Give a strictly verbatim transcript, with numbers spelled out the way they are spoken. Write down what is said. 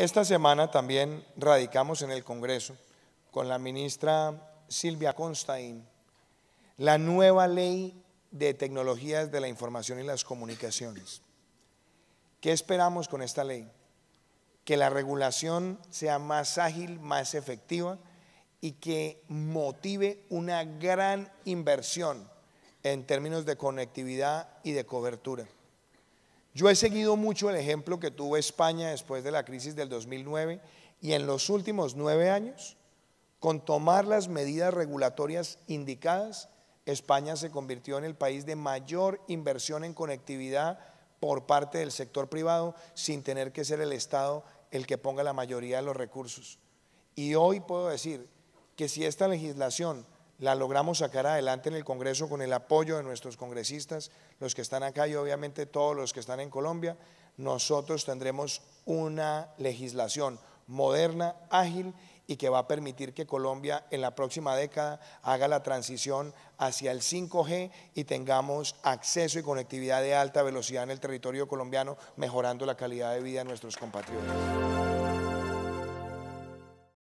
Esta semana también radicamos en el Congreso con la ministra Silvia Constaín la nueva ley de tecnologías de la información y las comunicaciones. ¿Qué esperamos con esta ley? Que la regulación sea más ágil, más efectiva y que motive una gran inversión en términos de conectividad y de cobertura. Yo he seguido mucho el ejemplo que tuvo España después de la crisis del dos mil nueve y en los últimos nueve años, con tomar las medidas regulatorias indicadas, España se convirtió en el país de mayor inversión en conectividad por parte del sector privado, sin tener que ser el Estado el que ponga la mayoría de los recursos. Y hoy puedo decir que si esta legislación la logramos sacar adelante en el Congreso con el apoyo de nuestros congresistas, los que están acá y obviamente todos los que están en Colombia, nosotros tendremos una legislación moderna, ágil y que va a permitir que Colombia en la próxima década haga la transición hacia el cinco G y tengamos acceso y conectividad de alta velocidad en el territorio colombiano, mejorando la calidad de vida de nuestros compatriotas.